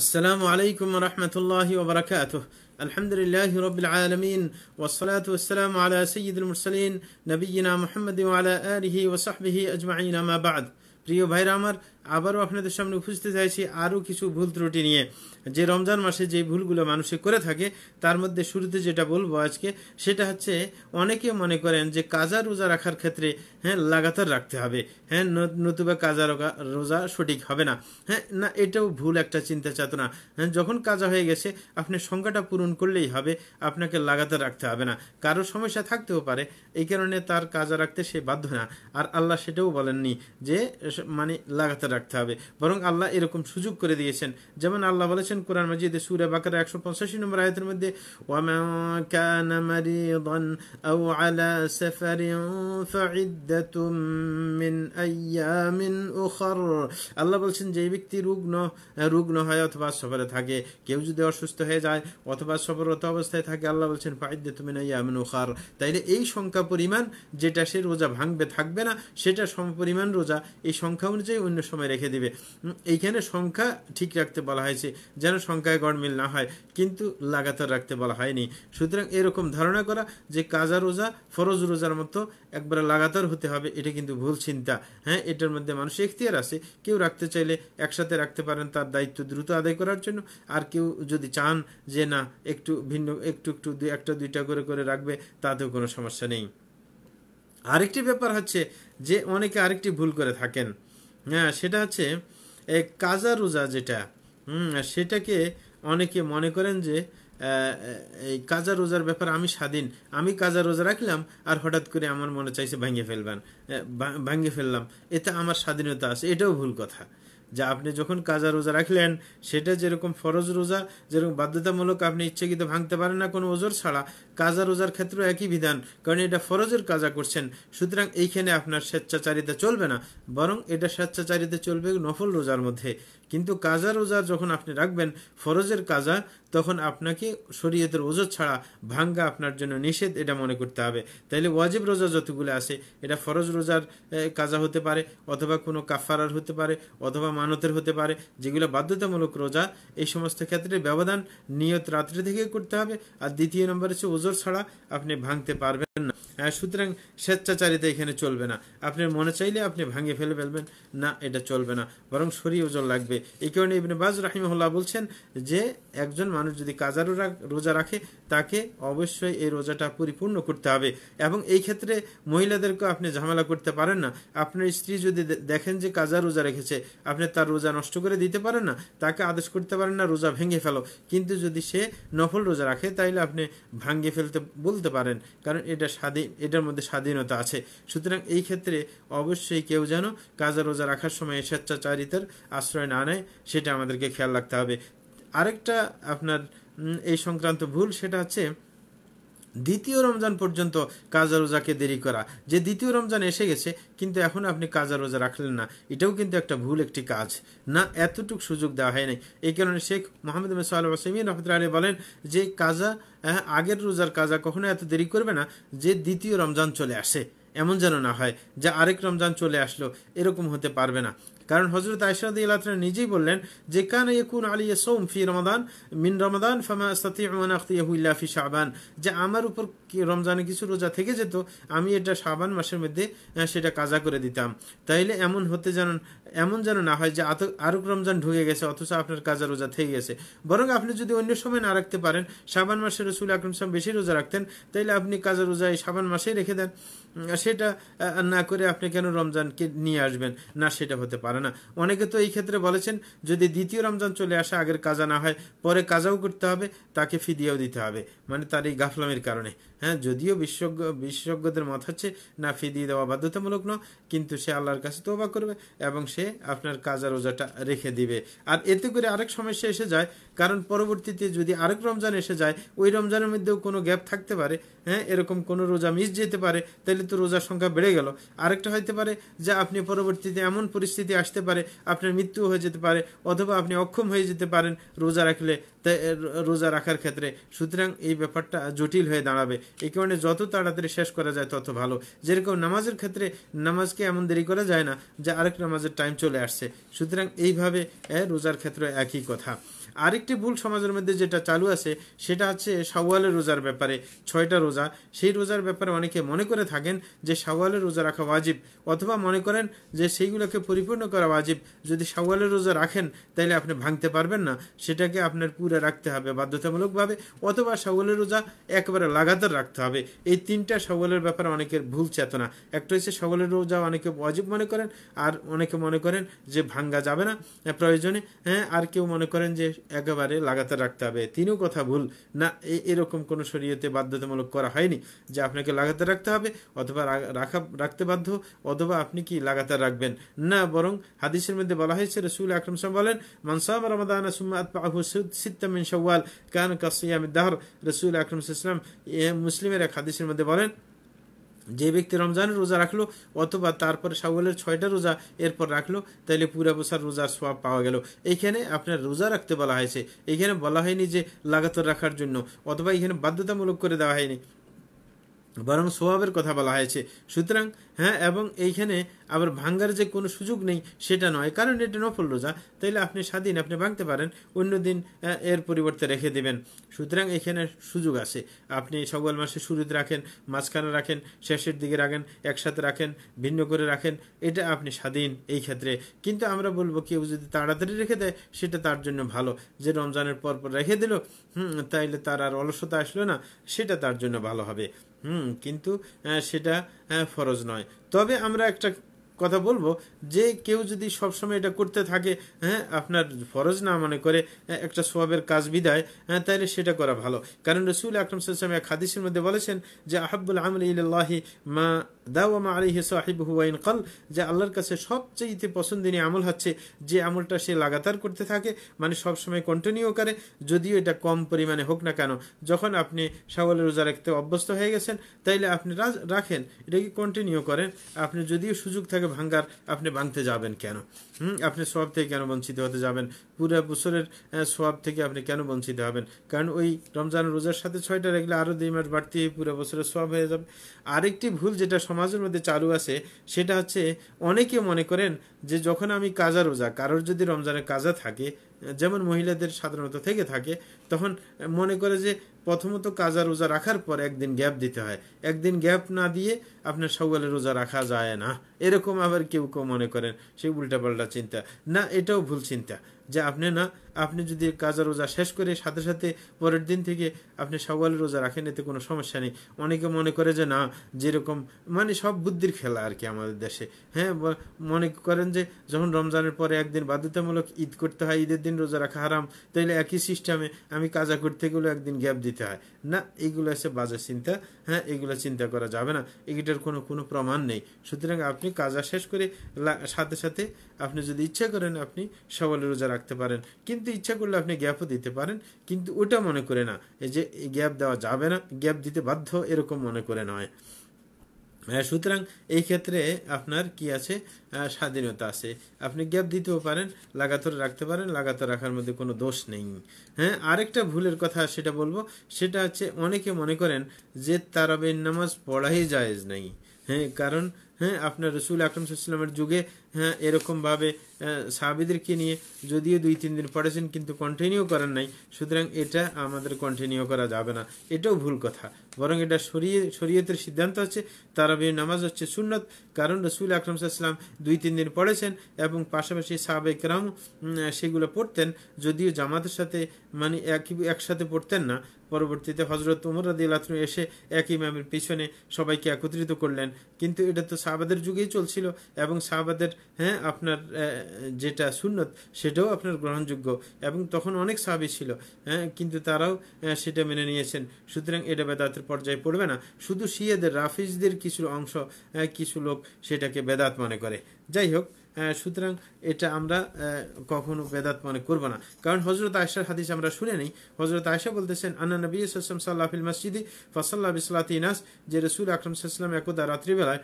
السلام عليكم ورحمة الله وبركاته. الحمد لله رب العالمين، والصلاة والسلام على سيد المرسلين نبينا محمد وعلى آله وصحبه أجمعين ما بعد। প্রিয় ভাইরা, আমার আবারও আপনাদের সামনে উপস্থিত হয়েছি আরও কিছু ভুল ত্রুটি নিয়ে। যে রমজান মাসে যে ভুলগুলো মানুষে করে থাকে তার মধ্যে শুরুতে যেটা বলবো আজকে সেটা হচ্ছে, অনেকে মনে করেন যে কাজা রোজা রাখার ক্ষেত্রে হ্যাঁ লাগাতার রাখতে হবে, হ্যাঁ নতুবা কাজা রোজা সঠিক হবে না। হ্যাঁ না, এটাও ভুল একটা চিন্তা চেতনা। হ্যাঁ, যখন কাজা হয়ে গেছে আপনি সংখ্যাটা পূরণ করলেই হবে, আপনাকে লাগাতার রাখতে হবে না। কারো সমস্যা থাকতেও পারে, এই কারণে তার কাজা রাখতে সে বাধ্য না। আর আল্লাহ সেটাও বলেননি যে মানে লাগাতার রাখতে হবে, বরং আল্লাহ এরকম সুযোগ করে দিয়েছেন। যেমন আল্লাহ বলেছেন কোরআন মাজিদে সূরা বাকারা ১৮৫ নম্বর আয়াতের মধ্যে, ওয়া মা কানা মারিদান আও আলা সাফারিন ফাইদাতুম মিন আইয়ামিন উখর। আল্লাহ বলেছেন যে ব্যক্তি রুগ্ন হয় অথবা সফরে থাকে, কেউ যদি অসুস্থ হয়ে যায় অথবা সফররত অবস্থায় থাকে, আল্লাহ বলেছেন ফাইদাতুম মিন আইয়ামিন উখর। তাইলে এই সংখ্যা পরিমাণ যেটা সে রোজা ভাঙবে থাকবে না, সেটা সমপরিমাণ রোজা এই সংখ্যা অনুযায়ী অন্য সময় রেখে দিবে। এইখানে সংখ্যা ঠিক রাখতে বলা হয়েছে যেন সংখ্যায় গড়মিল না হয়, কিন্তু লাগাতার রাখতে বলা হয়নি। সুতরাং এরকম ধারণা করা যে কাজা রোজা ফরজ রোজার মতো একবারে লাগাতার হতে হবে, এটা কিন্তু ভুল চিন্তা। হ্যাঁ, এটার মধ্যে মানুষের এখতিয়ার আছে, কেউ রাখতে চাইলে একসাথে রাখতে পারেন তার দায়িত্ব দ্রুত আদায় করার জন্য। আর কেউ যদি চান যে না একটু ভিন্ন একটু একটা দুইটা করে রাখবে, তাতেও কোনো সমস্যা নেই। আরেকটি ব্যাপার হচ্ছে যে অনেকে আরেকটি ভুল করে থাকেন, হ্যাঁ সেটা হচ্ছে কাজা রোজা যেটা, সেটাকে অনেকে মনে করেন যে এই কাজা রোজার ব্যাপার আমি স্বাধীন, আমি কাজা রোজা রাখলাম আর হঠাৎ করে আমার মনে চাইছে ভাঙে ফেললাম, এতে আমার স্বাধীনতা আছে। এটাও ভুল কথা। যা আপনি যখন কাজা রোজা রাখলেন সেটা যেরকম ফরজ রোজা যেরকম বাধ্যতামূলক, আপনি ইচ্ছাকৃত ভাঙতে পারেন না কোনো ওজোর ছাড়া, কাজা রোজার ক্ষেত্রেও একই বিধান, কারণ এটা ফরজের কাজা করছেন। সুতরাং এইখানে আপনার স্বেচ্ছাচারিতা চলবে না, বরং এটা স্বেচ্ছাচারিতা চলবে নফল রোজার মধ্যে। কিন্তু কাজা রোজা যখন আপনি রাখবেন ফরজের কাজা, তখন আপনাকে শরীয়তের ওজোর ছাড়া ভাঙ্গা আপনার জন্য নিষেধ, এটা মনে করতে হবে। তাইলে ওয়াজিব রোজা যতগুলো আছে এটা ফরজ রোজার কাজা হতে পারে, অথবা কোনো কাফারার হতে পারে, অথবা মানতের হতে পারে, যেগুলো বাধ্যতামূলক রোজা। এই সমস্ত ক্ষেত্রে ব্যবধান নিয়ত রাত্রি থেকে করতে হবে। আর দ্বিতীয় নম্বর হচ্ছে ওজোর ছাড়া আপনি ভাঙতে পারবেন না। সুতরাং স্বেচ্ছাচারিতা এখানে চলবে না। আপনার মনে চাইলে আপনি ভাঙে ফেলে ফেলবেন না, এটা চলবে না, বরং শরীর ওজোর লাগবে। এই কারণে ইবনে বাজ রাহিমাহুল্লাহ বলছেন যে একজন মানুষ যদি কাজা রোজা রাখে তাকে অবশ্যই এই রোজাটা পরিপূর্ণ করতে হবে। এবং এই ক্ষেত্রে মহিলাদেরকে আপনি ঝামেলা করতে পারেন না। আপনার স্ত্রী যদি দেখেন যে কাজা রোজা রেখেছে, আপনি তার রোজা নষ্ট করে দিতে পারেন না, তাকে আদেশ করতে পারেন না রোজা ভেঙে ফেলো। কিন্তু যদি সে নফল রোজা রাখে তাইলে আপনি ভাঙে ফেলতে বলতে পারেন, কারণ এটা স্বাধীন, এটার মধ্যে স্বাধীনতা আছে। সুতরাং এই ক্ষেত্রে অবশ্যই কেউ যেন কাজা রোজা রাখার সময় স্বেচ্ছাচারিতার আশ্রয় না নেয়, সেটা আমাদেরকে খেয়াল রাখতে হবে। আরেকটা আপনার এই সংক্রান্ত ভুল, সেটা হচ্ছে দ্বিতীয় রমজান পর্যন্ত কাজা রোজাকে দেরি করা। যে দ্বিতীয় রমজান এসে গেছে কিন্তু এখন আপনি কাজা রোজা রাখলেন না, এটাও কিন্তু একটা ভুল একটি কাজ না, এতটুক সুযোগ দেওয়া হয় নাই। এই কারণে শেখ মোহাম্মদ সাল্লাল্লাহু আলাইহি ওয়াসাল্লাম বলেন যে কাজা আগের রোজার কাজা কখনো এত দেরি করবে না যে দ্বিতীয় রমজান চলে আসে, এমন যেন না হয় যে আরেক রমজান চলে আসলো, এরকম হতে পারবে না। কারণ হযরত আয়েশা রাদিয়াল্লাহু আনহা নিজেই বললেন যে কানা ইয়াকুন আলাইয়া সাওম ফি রমাদান মিন রমাদান ফামা আস্তাতিউ আন আখতিহু ইল্লা ফি শাবান। যে আমার উপর রমজানে কিছু রোজা থেকে যেত, আমি এটা শাবান মাসের মধ্যে সেটা কাজা করে দিতাম। তাইলে এমন যেন না হয় যে আরেক রমজান ঢুকে গেছে অথচ আপনার কাজা রোজা থেকে গেছে, বরং আপনি যদি অন্য সময় না রাখতে পারেন, শাবান মাসে রাসূল আকরাম সাল্লাল্লাহু আলাইহি ওয়াসাল্লাম বেশি রোজা রাখতেন, তাইলে আপনি কাজা রোজা এই শাবান মাসেই রেখে দেন, সেটা না করে আপনি কেন রমজানকে নিয়ে আসবেন না, সেটা হতে পারে না। অনেকে তো এই ক্ষেত্রে বলেছেন যদি দ্বিতীয় রমজান চলে আসে আগের কাজা না হয় পরে কাজাও করতে হবে, তাকে ফিদিয়াও দিতে হবে, মানে তার এই গাফলামির কারণে। হ্যাঁ, যদিও বিশেষজ্ঞদের মত হচ্ছে না ফিদিয়ে দেওয়া বাধ্যতামূলক নয়, কিন্তু সে আল্লাহর কাছে তওবা করবে এবং সে আপনার কাজা রোজাটা রেখে দিবে। আর এতে করে আরেক সমস্যা এসে যায়, কারণ পরবর্তীতে যদি আরেক রমজান এসে যায় ওই রমজানের মধ্যেও কোনো গ্যাপ থাকতে পারে, হ্যাঁ এরকম কোনো রোজা মিস যেতে পারে, তাহলে তো রোজার সংখ্যা বেড়ে গেল। আরেকটা হইতে পারে যে আপনি পরবর্তীতে এমন পরিস্থিতি আসতে পারে আপনার মৃত্যু হয়ে যেতে পারে, অথবা আপনি অক্ষম হয়ে যেতে পারেন রোজা রাখার ক্ষেত্রে। সুতরাং এই ব্যাপারটা জটিল হয়ে দাঁড়াবে। এই কারণে যত তাড়াতাড়ি শেষ করা যায় তত ভালো। যেরকম নামাজের ক্ষেত্রে নামাজকে এমন দেরি করা যায় না যে আরেক নামাজের টাইম চলে আসছে। সুতরাং এইভাবে রোজার ক্ষেত্রে একই কথা। আরেকটি ভুল সমাজের মধ্যে যেটা চালু আছে সেটা হচ্ছে শাওয়ালের রোজার ব্যাপারে, ৬টা রোজা, সেই রোজার ব্যাপারে অনেকে মনে করে থাকেন যে শাওয়ালের রোজা রাখা ওয়াজিব, অথবা মনে করেন যে সেইগুলোকে পরিপূর্ণ করা ওয়াজিব। যদি শাওয়ালের রোজা রাখেন তাহলে আপনি ভাঙতে পারবেন না, সেটাকে আপনার পুরো রাখতে হবে বাধ্যতামূলকভাবে, অথবা শাওয়ালের রোজা একবারে লাগাতার রাখতে হবে। এই তিনটা শাওয়ালের ব্যাপারে অনেকের ভুল চেতনা। একটা হচ্ছে শাওয়ালের রোজা অনেকে ওয়াজিব মনে করেন, আর অনেকে মনে করেন যে ভাঙ্গা যাবে না প্রয়োজনে, আর কেউ মনে করেন যে একেবারে লাগাতার রাখতে হবে। তিনও কথা ভুল না, এরকম কোনো শরীয়তে বাধ্যতামূলক করা হয়নি যে আপনাকে লাগাতার রাখতে হবে অথবা রাখতে বাধ্য, অথবা আপনি কি লাগাতার রাখবেন না। বরং হাদিসের মধ্যে বলা হয়েছে রাসূল আকরাম সাল্লাল্লাহু আলাইহি ওয়াসাল্লাম বলেন, মান সাম রমাদান সুম্মা আতবাহু সিত্তান মিন শাওয়াল কানা কাসিয়ামি দাহর। রাসূল আকরাম সাল্লাল্লাহু আলাইহি ওয়াসাল্লাম মুসলিমের এক হাদিসের মধ্যে বলেন, যে ব্যক্তি রমজানের রোজা রাখলো অথবা তারপরে শাওয়ালের ৬টা রোজা এরপর রাখলো তাহলে পুরা বছর রোজার সওয়াব পাওয়া গেল। এইখানে আপনার রোজা রাখতে বলা হয়েছে, এইখানে বলা হয়নি যে লাগাতার রাখার জন্য, অথবা এখানে বাধ্যতামূলক করে দেওয়া হয়নি, বরং সওয়াবের কথা বলা হয়েছে। সুতরাং এবং এইখানে আবার ভাঙ্গার যে কোনো সুযোগ নেই সেটা নয়, কারণ এটা নফল রোজা, তাইলে আপনি স্বাধীন, আপনি ভাঙতে পারেন, অন্য দিন এর পরিবর্তে রেখে দেবেন। সুতরাং এখানে সুযোগ আছে, আপনি শাওয়াল মাসে শুরুতে রাখেন, মাঝখানে রাখেন, শেষের দিকে রাখেন, একসাথে রাখেন, ভিন্ন করে রাখেন, এটা আপনি স্বাধীন এই ক্ষেত্রে। কিন্তু আমরা বলবো কেউ যদি তাড়াতাড়ি রেখে দেয় সেটা তার জন্য ভালো, যে রমজানের পরপর রেখে দিল তাইলে তার আর অলসতা আসলো না, সেটা তার জন্য ভালো হবে। কিন্তু সেটা ফরজ নয়। তবে আমরা একটা কথা বলবো যে কেউ যদি সবসময় এটা করতে থাকে, আপনার ফরজ না মনে করে একটা সওয়াবের কাজ বিদায়, তাহলে সেটা করা ভালো। কারণ রাসূল আকরাম সাল্লাল্লাহু আলাইহি ওয়াসাল্লাম এক হাদিসের মধ্যে বলেছেন যে আহাব্বুল আমলি ইলাল্লাহি মা দাওয়ামা আলাইহি সাহিবুহু ওয়া ইন ক্বাল, যে আল্লাহর কাছে সবচেয়ে পছন্দনীয় আমল হচ্ছে যে আমলটা সে লাগাতার করতে থাকে, মানে সবসময় কন্টিনিউ করে, যদিও এটা কম পরিমাণে হোক না কেন। যখন আপনি শাওয়ালের রোজা রাখতে অভ্যস্ত হয়ে গেছেন তাইলে আপনি রাখেন, এটাকে কন্টিনিউ করেন। আপনি যদিও সুযোগ থাকে ভাঙ্গার, আপনি ভাঙতে যাবেন কেন? আপনি সওয়াব থেকে কেন বঞ্চিত হতে যাবেন? পুরো বছরের সওয়াব থেকে আপনি কেন বঞ্চিত হবেন? কারণ ওই রমজান রোজার সাথে ৬টা রাখলে আরও ২ মাস বাড়তি পুরো বছরের সওয়াব হয়ে যাবে। আরেকটি ভুল যেটা সমাজের মধ্যে চালু আছে সেটা হচ্ছে অনেকে মনে করেন যে যখন আমি কাজা রোজা, কারোর যদি রমজানের কাজা থাকে, যেমন মহিলাদের সাধারণত থেকে থাকে, তখন মনে করে যে প্রথমত কাজা রোজা রাখার পর একদিন গ্যাপ দিতে হয়, একদিন গ্যাপ না দিয়ে আপনার শাওয়ালের রোজা রাখা যায় না, এরকম আবার কেউ কেউ মনে করেন। সেই উল্টাপাল্টা চিন্তা না, এটাও ভুল চিন্তা যে আপনি না, আপনি যদি কাজা রোজা শেষ করে সাথে সাথে পরের দিন থেকে আপনি শাওয়ালের রোজা রাখেন, এতে কোনো সমস্যা নেই। অনেকে মনে করে যে না, যেরকম মানে সব বুদ্ধির খেলা আর কি আমাদের দেশে, মনে করেন যে যখন রমজানের পরে একদিন বাধ্যতামূলক ঈদ করতে হয়, ঈদের দিন রোজা রাখা হারাম, তাইলে একই সিস্টেমে আমি কাজা করতে গেলেও একদিন গ্যাপ দিতে হয় না। এগুলো এসে বাজে চিন্তা, এগুলো চিন্তা করা যাবে না, এটার কোনো প্রমাণ নেই। সুতরাং আপনি কাজা শেষ করে সাথে সাথে আপনি যদি ইচ্ছা করেন আপনি শাওয়ালের রোজা রাখতে পারেন, কিন্তু ইচ্ছা করলে আপনি গ্যাপও দিতে পারেন, কিন্তু ওটা মনে করে না যে গ্যাপ দেওয়া যাবে না, গ্যাপ দিতে বাধ্য, এরকম মনে করে নয়। সুতরাং এই ক্ষেত্রে আপনার কি আছে, স্বাধীনতা আছে, আপনি গ্যাপ দিতেও পারেন, লাগাতার রাখতে পারেন, লাগাতার রাখার মধ্যে কোনো দোষ নেই। আরেকটা ভুলের কথা সেটা বলবো, সেটা হচ্ছে অনেকে মনে করেন যে তারাবির নামাজ পড়াই জায়েজ নাই। কারণ আপনার রাসূল আকরাম সাল্লাল্লাহু আলাইহি ওয়াসাল্লামের যুগে এরকমভাবে সাহাবীদেরকে নিয়ে যদিও ২-৩ দিন পড়েছেন কিন্তু কন্টিনিউ করেন নাই। সুতরাং এটা আমাদের কন্টিনিউ করা যাবে না, এটাও ভুল কথা। বরং এটা শরীয়তের সিদ্ধান্ত হচ্ছে তারাবির নামাজ হচ্ছে সুন্নাত, কারণ রাসূল আকরাম সাল্লাল্লাহু আলাইহি ওয়াসাল্লাম ২-৩ দিন পড়েছেন এবং পাশাপাশি সাহাবায়ে কেরাম সেগুলো পড়তেন, যদিও জামাতের সাথে মানে একসাথে পড়তেন না। পরবর্তীতে হযরত ওমর রাদিয়াল্লাহু আনহু এসে একই ইমামের পিছনে সবাইকে একত্রিত করলেন, কিন্তু এটা তো সাহাবাদের যুগেই চলছিল এবং সাহাবাদের আপনার যেটা সুন্নত সেটাও আপনার গ্রহণযোগ্য, এবং তখন অনেক সাহাবী ছিল, কিন্তু তারাও সেটা মেনে নিয়েছেন। সুতরাং এটা বেদাতের পর্যায়ে পড়বে না। শুধু শিয়াদের, রাফিজদের কিছু অংশ, কিছু লোক সেটাকে বেদাত মনে করে। যাই হোক, সুতরাং এটা আমরা কখনো বেদাত মনে করব না। কারণ হযরত আয়েশার হাদিস আমরা শুনে নেই, হযরত আয়েশা বলতেছেন আন্না নবী সাল্লাল্লাহু আলাইহি ওয়াসাল্লাম সাল্লাল্লাহু ফিল মসজিদি ফাসাল্লা বিসলাতি নাস, যে রাসূল আকরাম সাল্লাল্লাহু আলাইহি ওয়াসাল্লাম একদা রাত্রিবেলায়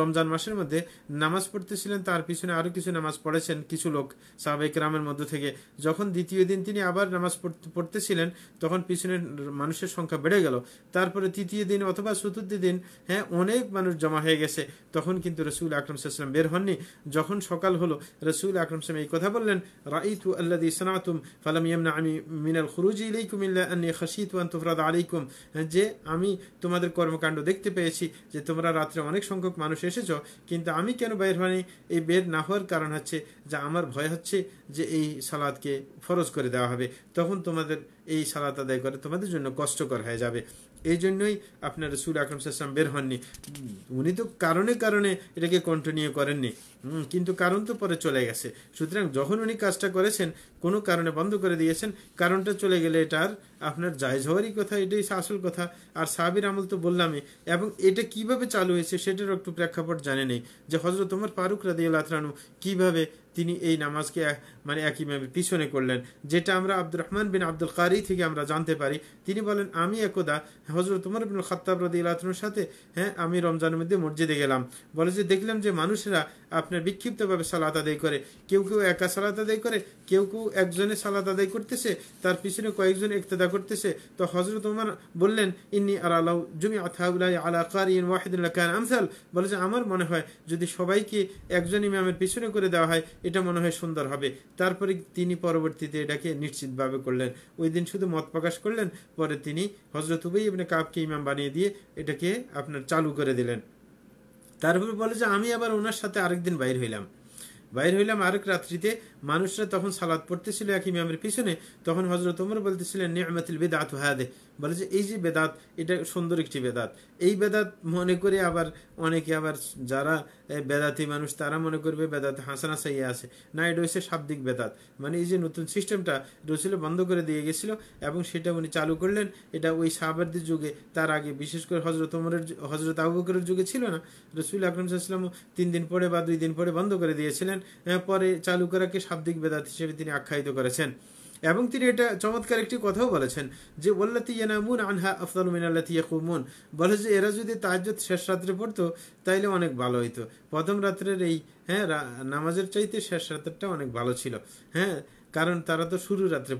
রমজান মাসের মধ্যে নামাজ পড়তেছিলেন, তার পিছনে আরও কিছু নামাজ পড়েছেন কিছু লোক সাহাবায়ে কেরামের মধ্য থেকে। যখন দ্বিতীয় দিন তিনি আবার নামাজ পড়তেছিলেন তখন পিছনের মানুষের সংখ্যা বেড়ে গেল, তারপরে তৃতীয় দিন অথবা চতুর্থ দিন হ্যাঁ অনেক মানুষ জমা হয়ে গেছে, তখন কিন্তু রাসূল আকরাম সাল্লাল্লাহু আলাইহি ওয়াসাল্লাম বের হননি। যখন সকাল হলো রাসূল আকরাম সাল্লাল্লাহু আলাইহি ওয়াসাল্লাম এই কথা বললেন, রাআইতু আল্লাযী সানাতুম ফালাম ইয়ামনানি মিনাল খুরুজি ইলাইকুম ইল্লা আন্নী খাশীতু আন তুফরাদ আলাইকুম, যে আমি তোমাদের কর্মকাণ্ড দেখতে পেয়েছি যে তোমরা রাত্রে অনেক সংখ্যক মানুষ এসেছ, কিন্তু আমি কেন বের হইনি? এই বের না হওয়ার কারণ হচ্ছে যে আমার ভয় হচ্ছে যে এই সালাতকে ফরজ করে দেওয়া হবে, তখন তোমাদের এই সালাত আদায় করে তোমাদের জন্য কষ্টকর হয়ে যাবে। এই জন্যই আপনার রাসূল আকরাম সাল্লাল্লাহু আলাইহি ওয়াসাল্লাম বের হননি। উনি তো কারণে এটাকে কন্টিনিউ করেননি, কিন্তু কারণ তো পরে চলে গেছে। সুতরাং যখন উনি কাজটা করেছেন কোনো কারণে বন্ধ করে দিয়েছেন, কারণটা চলে গেলে এটা আর আপনার জায়েজ হওয়ারই কথা, এটাই আসল কথা। আর সাহাবীর আমল তো বললামই, এবং এটা কিভাবে চালু হয়েছে সেটার একটু প্রেক্ষাপট জানে নেই, যে হযরত ওমর ফারুক রাদিয়াল্লাহু তাআলা কিভাবে তিনি এই নামাজকে মানে একই ইমামের পিছনে করলেন, যেটা আমরা আব্দুর রহমান বিন আব্দুল কারী থেকে আমরা জানতে পারি। তিনি বলেন আমি একদা হযরত ওমর ইবনে খাত্তাব রাদিয়াল্লাহু তাআলার সাথে হ্যাঁ আমি রমজানের মধ্যে মসজিদে গেলাম, বলে যে দেখলাম যে মানুষেরা আপনার বিক্ষিপ্তভাবে সালাত আদায় করে, কেউ কেউ একা সালাত আদায় করে, কেউ কেউ একজনে সালাত আদায় করতেছে, তার পিছনে কয়েকজন ইক্তেদা করতেছে। তো হযরত ওমর বললেন ইন্নী আরা লাউ জুমিআত হাউলাই আলা কারিন ওয়াহিদিন লাকান আমসাল, বলে যে আমার মনে হয় যদি সবাইকে একজন ইমামের পিছনে করে দেওয়া হয় এটা মনে হয় সুন্দর হবে। তারপরে তিনি পরবর্তীতে এটাকে নিশ্চিতভাবে করলেন, ওই দিন শুধু মত প্রকাশ করলেন, পরে তিনি হযরত উবাই ইবনে কাবকে ইমাম বানিয়ে দিয়ে এটাকে আপনার চালু করে দিলেন। তারপরে বলে যে আমি আবার ওনার সাথে আরেকদিন বাইর হইলাম আরেক রাত্রিতে, মানুষরা তখন সালাত পড়তেছিল এক ইমামের পিছনে, তখন হযরত ওমর বলতেছিলেন নি'মাতুল বিদআতু হাযি, বলে যে এই যে বেদাত এটা সুন্দর একটি বেদাত। এই বেদাত মনে করে আবার অনেকে আবার যারা বেদাতি মানুষ তারা মনে করবে বেদাত হাসানা সাইয়্যা আছে, না এটা হচ্ছে শাব্দিক বেদাত, মানে এই যে নতুন সিস্টেমটা রাসূল বন্ধ করে দিয়ে গেছিল এবং সেটা উনি চালু করলেন। এটা ওই সাহাবাদের যুগে, তার আগে বিশেষ করে হযরত আবু বকরের যুগে ছিল না। রাসূল আকরাম সাল্লাল্লাহু আলাইহি ওয়াসাল্লাম 3 দিন পরে বা 2 দিন পরে বন্ধ করে দিয়েছিলেন, পরে চালু করাকে শাব্দিক বেদাত হিসেবে তিনি আখ্যায়িত করেছেন। এবং তিনি এটা চমৎকার একটি কথাও বলেছেন যে ওয়াল্লাতী ইয়ানামুন আনহা আফদালু মিনাল্লাতী ইয়াকুমুন, বলে যে এরা যদি তাহাজ্জুদ শেষ রাত্রে পড়তো তাইলে অনেক ভালো হইতো, প্রথম রাত্রের এই হ্যাঁ নামাজের চাইতে শেষ রাত্রেরটা অনেক ভালো ছিল, হ্যাঁ কারণ তারা তো শুরু রাত্রে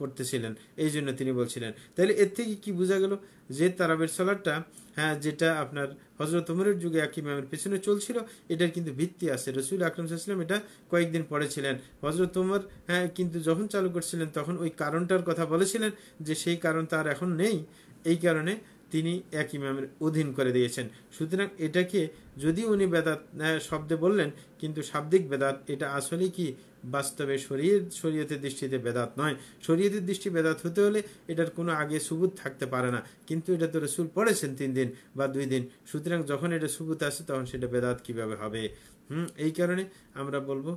পড়তেছিলেন, এই জন্য তিনি বলছিলেন। তাহলে এর থেকে কি বোঝা গেল যে তারাবির সালাতটা হ্যাঁ যেটা আপনার হযরত ওমরের যুগে এক ইমামের পিছনে চলছিল এটার কিন্তু ভিত্তি আছে, রাসূল আকরাম সাল্লাল্লাহু আলাইহি ওয়াসাল্লাম এটা কয়েকদিন পড়েছিলেন, হযরত ওমর হ্যাঁ কিন্তু যখন চালু করছিলেন তখন ওই কারণটার কথা বলেছিলেন যে সেই কারণ তার এখন নেই, এই কারণে তিনি এক ইমামের অধীন করে দিয়েছেন। সুতরাং এটাকে যদি উনি বেদাত শব্দে বললেন, কিন্তু শাব্দিক বেদাত এটা আসলে কি বাস্তবে শরীয়তের দৃষ্টিতে বেদাত নয়। শরীয়তের দৃষ্টি বেদাত হতে হলে এটার কোনো আগে সুবুত থাকতে পারে না, কিন্তু এটা তো রাসূল পড়েছেন 3 দিন বা 2 দিন, সুতরাং যখন এটা সুবুত আসে তখন সেটা বেদাত কিভাবে হবে? এই কারণে আমরা বলবো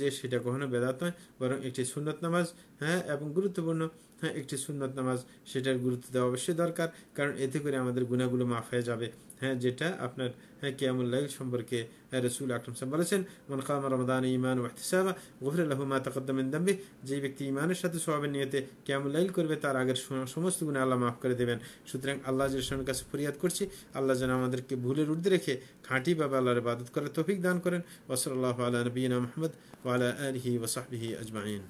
যে সেটা কখনো বেদাত নয়, বরং একটি সুন্নত নামাজ হ্যাঁ এবং গুরুত্বপূর্ণ হ্যাঁ একটি সুন্নত নামাজ, সেটার গুরুত্ব দেওয়া অবশ্যই দরকার, কারণ এতে করে আমাদের গুনাহগুলো মাফ হয়ে যাবে। হ্যাঁ যেটা আপনার হ্যাঁ কিয়ামুল লাইল সম্পর্কে রাসূল আকরাম সাল্লাল্লাহু আলাইহি ওয়াসাল্লাম বলেছেন মান কামা রমাদানা ঈমান ওয়া ইহতিসাবা গুফিরা লাহু মা তাকদ্দামা মিন যামবি, যে ব্যক্তি ঈমানের সাথে সওয়াবের নিয়তে কিয়ামুল লাইল করবে তার আগের সমস্ত গুনাহ আল্লাহ মাফ করে দেবেন। সুতরাং আল্লাহ জের কাছে ফরিয়াদ করছি আল্লাহ যেন আমাদেরকে ভুলের ঊর্ধ্বে রেখে খাঁটি ভাবে আল্লাহর ইবাদত করার তৌফিক দান করেন। ওয়া সাল্লাল্লাহু আলা নবিয়িনা মুহাম্মদ ওয়া আলা আলিহি ওয়া সাহবিহি আজমাইন।